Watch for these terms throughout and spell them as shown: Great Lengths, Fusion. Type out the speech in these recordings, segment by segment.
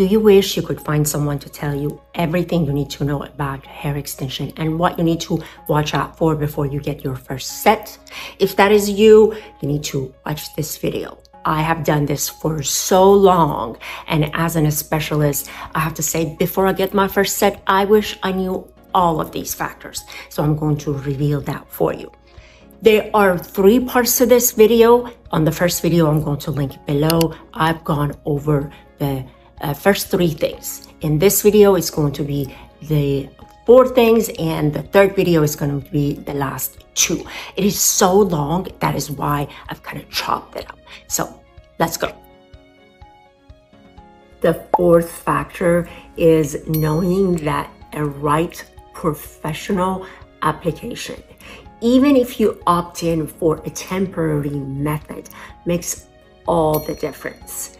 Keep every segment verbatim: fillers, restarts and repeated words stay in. Do you wish you could find someone to tell you everything you need to know about hair extension and what you need to watch out for before you get your first set? If that is you, you need to watch this video. I have done this for so long, and as a specialist, I have to say, before I get my first set, I wish I knew all of these factors. So I'm going to reveal that for you. There are three parts to this video. On the first video, I'm going to link below. I've gone over the uh, first three things. In this video, it's going to be the four things, and the third video is going to be the last two. It is so long, that is why I've kind of chopped it up. So let's go. The fourth factor is knowing that a right professional application, even if you opt in for a temporary method, makes all the difference.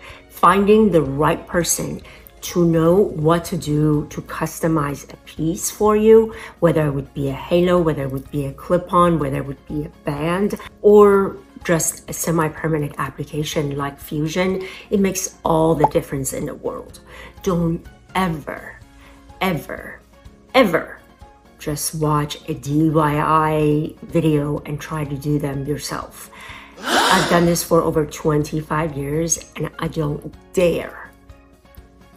Finding the right person to know what to do to customize a piece for you, whether it would be a halo, whether it would be a clip-on, whether it would be a band, or just a semi-permanent application like Fusion, it makes all the difference in the world. Don't ever, ever, ever just watch a D I Y video and try to do them yourself. I've done this for over twenty-five years, and I don't dare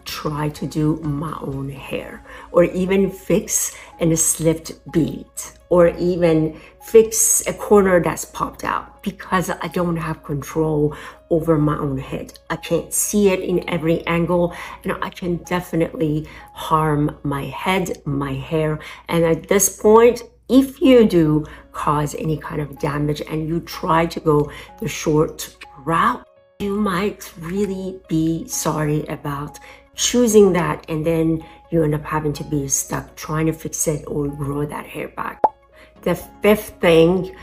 try to do my own hair, or even fix a slipped bead, or even fix a corner that's popped out, because I don't have control over my own head. I can't see it in every angle, and I can definitely harm my head, my hair. And at this point, if you do cause any kind of damage and you try to go the short route, you might really be sorry about choosing that, and then you end up having to be stuck trying to fix it or grow that hair back. The fifth thing,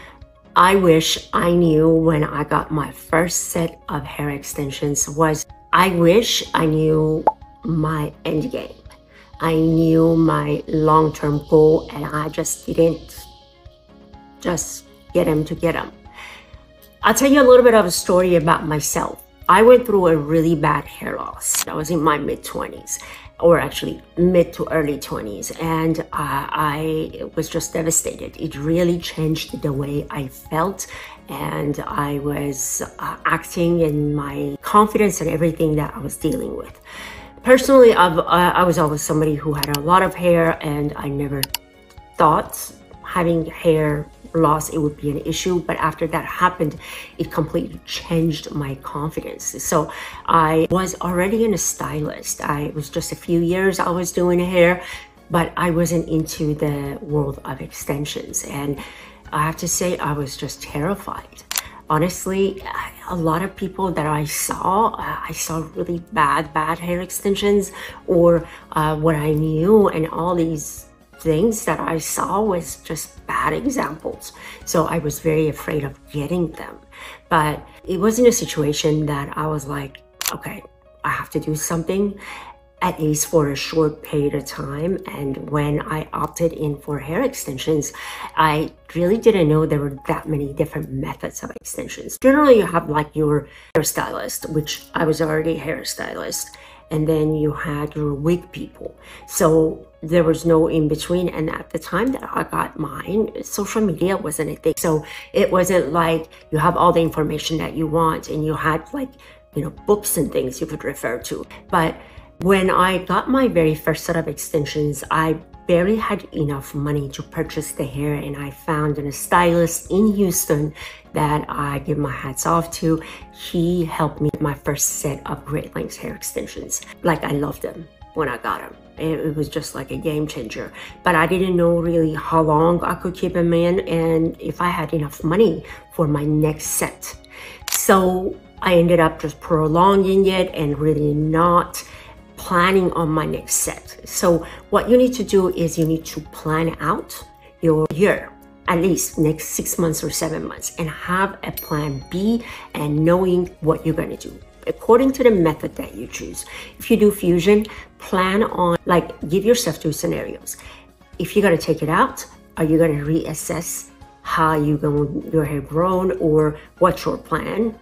I wish I knew when I got my first set of hair extensions, was I wish I knew my end game. I knew my long-term goal, and I just didn't just get them to get them. I'll tell you a little bit of a story about myself. I went through a really bad hair loss. I was in my mid twenties, or actually mid to early twenties, and uh, I was just devastated. It really changed the way I felt, and I was uh, acting in my confidence and everything that I was dealing with. Personally, I've, uh, I was always somebody who had a lot of hair, and I never thought having hair loss, it would be an issue. But after that happened, it completely changed my confidence. So I was already in a stylist. I it was just a few years I was doing hair, but I wasn't into the world of extensions. And I have to say, I was just terrified. Honestly, a lot of people that I saw, I saw really bad, bad hair extensions, or uh, what I knew, and all these things that I saw was just bad examples. So I was very afraid of getting them. But it wasn't a situation that I was like, okay, I have to do something, at least for a short period of time. And when I opted in for hair extensions, I really didn't know there were that many different methods of extensions. Generally, you have like your hairstylist, which I was already a hairstylist, and then you had your wig people. So there was no in between. And at the time that I got mine, social media wasn't a thing. So it wasn't like you have all the information that you want, and you had like, you know, books and things you could refer to. But when I got my very first set of extensions, I barely had enough money to purchase the hair, and I found a stylist in Houston that I give my hats off to. He helped me with my first set of Great Lengths hair extensions. Like, I loved them when I got them. It was just like a game changer. But I didn't know really how long I could keep them in, and if I had enough money for my next set. So I ended up just prolonging it and really not planning on my next set. So what you need to do is you need to plan out your year, at least next six months or seven months, and have a plan B, and knowing what you're going to do according to the method that you choose. If you do Fusion, plan on, like, give yourself two scenarios. If you're going to take it out, are you going to reassess how you going your hair grown, or what's your plan?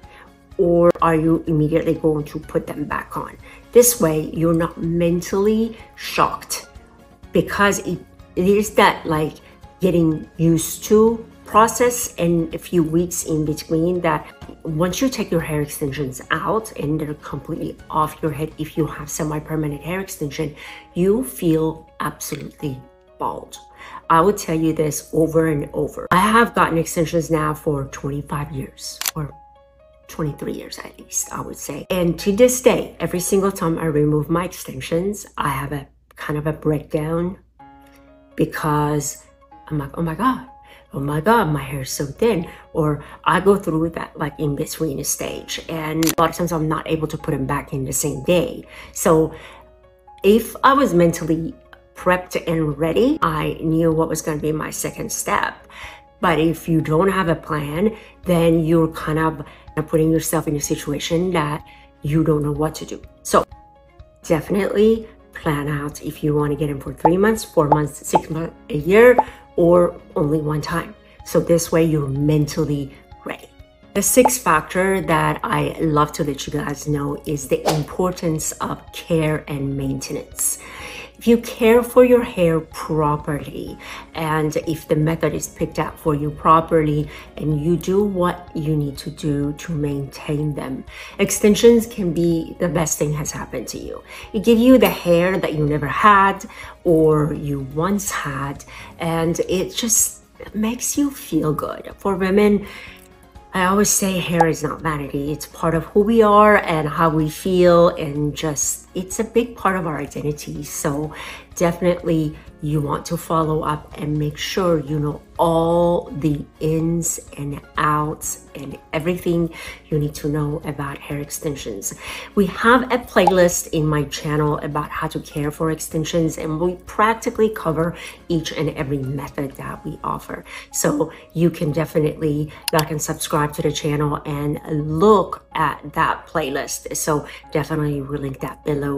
or are you immediately going to put them back on? This way, you're not mentally shocked, because it, it is that like getting used to process and a few weeks in between that once you take your hair extensions out and they're completely off your head, if you have semi-permanent hair extension, you feel absolutely bald. I would tell you this over and over. I have gotten extensions now for twenty-five years or twenty-three years at least, I would say. And to this day, every single time I remove my extensions, I have a kind of a breakdown because I'm like, oh my God. Oh my God, my hair is so thin. Or I go through that like in between a stage, and a lot of times I'm not able to put them back in the same day. So if I was mentally prepped and ready, I knew what was going to be my second step. But if you don't have a plan, then you're kind of putting yourself in a situation that you don't know what to do. So definitely plan out if you want to get them for three months, four months, six months, a year, or only one time. So this way you're mentally ready. The sixth factor that I love to let you guys know is the importance of care and maintenance. If you care for your hair properly, and if the method is picked out for you properly, and you do what you need to do to maintain them, extensions can be the best thing has happened to you. It gives you the hair that you never had or you once had, and it just makes you feel good. For women, I always say hair is not vanity. It's part of who we are and how we feel, and just it's a big part of our identity. So definitely you want to follow up and make sure you know all the ins and outs and everything you need to know about hair extensions. We have a playlist in my channel about how to care for extensions, and we practically cover each and every method that we offer. So you can definitely like and subscribe to the channel and look at that playlist. So definitely we'll link that below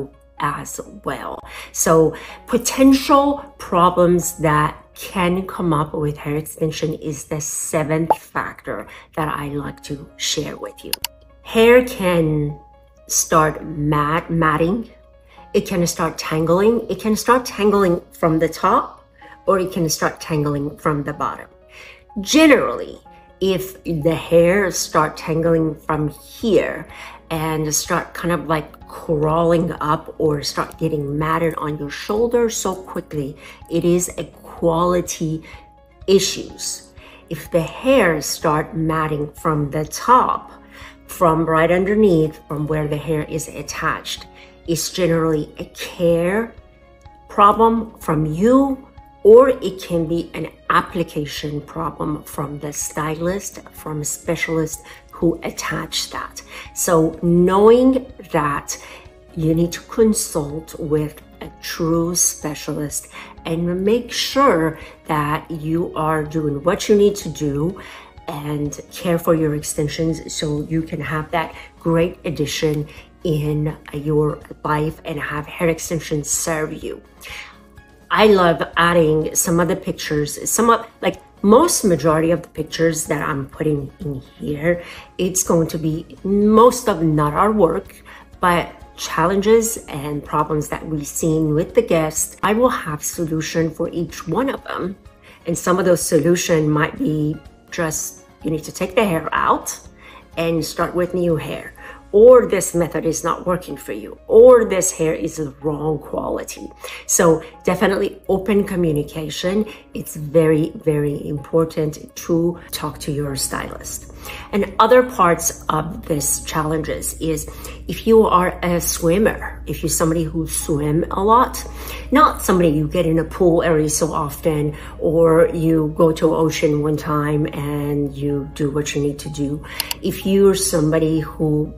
as well. So potential problems that can come up with hair extension is the seventh factor that I like to share with you. Hair can start mat matting. It can start tangling. It can start tangling from the top, or it can start tangling from the bottom. Generally, if the hair start tangling from here and start kind of like crawling up or start getting matted on your shoulder so quickly, it is a quality issues. If the hair start matting from the top, from right underneath, from where the hair is attached, it's generally a care problem from you, or it can be an application problem from the stylist, from a specialist who attached that. So knowing that, you need to consult with a true specialist and make sure that you are doing what you need to do and care for your extensions so you can have that great addition in your life and have hair extensions serve you. I love adding some of the pictures, some of like most majority of the pictures that I'm putting in here. It's going to be most of not our work, but challenges and problems that we've seen with the guests. I will have solution for each one of them. And some of those solution might be just, you need to take the hair out and start with new hair. Or this method is not working for you, or this hair is the wrong quality. So definitely open communication. It's very, very important to talk to your stylist. And other parts of this challenges is if you are a swimmer, if you're somebody who swim a lot, not somebody you get in a pool every so often, or you go to ocean one time and you do what you need to do. If you're somebody who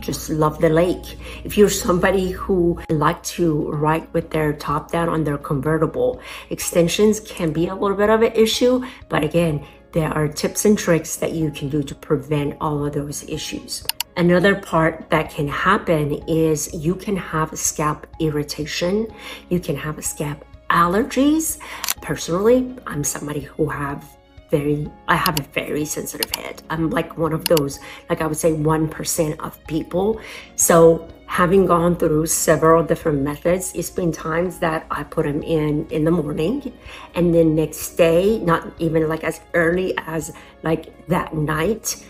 just love the lake. If you're somebody who like to ride with their top down on their convertible, extensions can be a little bit of an issue, but again, there are tips and tricks that you can do to prevent all of those issues. Another part that can happen is you can have scalp irritation. You can have scalp allergies. Personally, I'm somebody who have very, I have a very sensitive head. I'm like one of those, like I would say one percent of people. So having gone through several different methods, it's been times that I put them in in the morning, and then next day, not even like as early as like that night,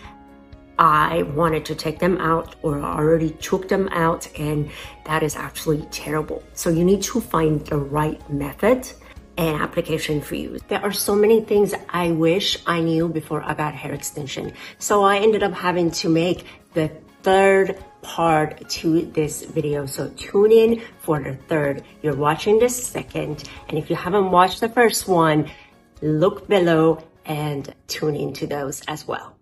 I wanted to take them out, or I already took them out, and that is actually terrible. So you need to find the right method and application for you. There are so many things I wish I knew before I got hair extension. So I ended up having to make the third part to this video. So tune in for the third. You're watching the second, and if you haven't watched the first one, look below and tune into those as well.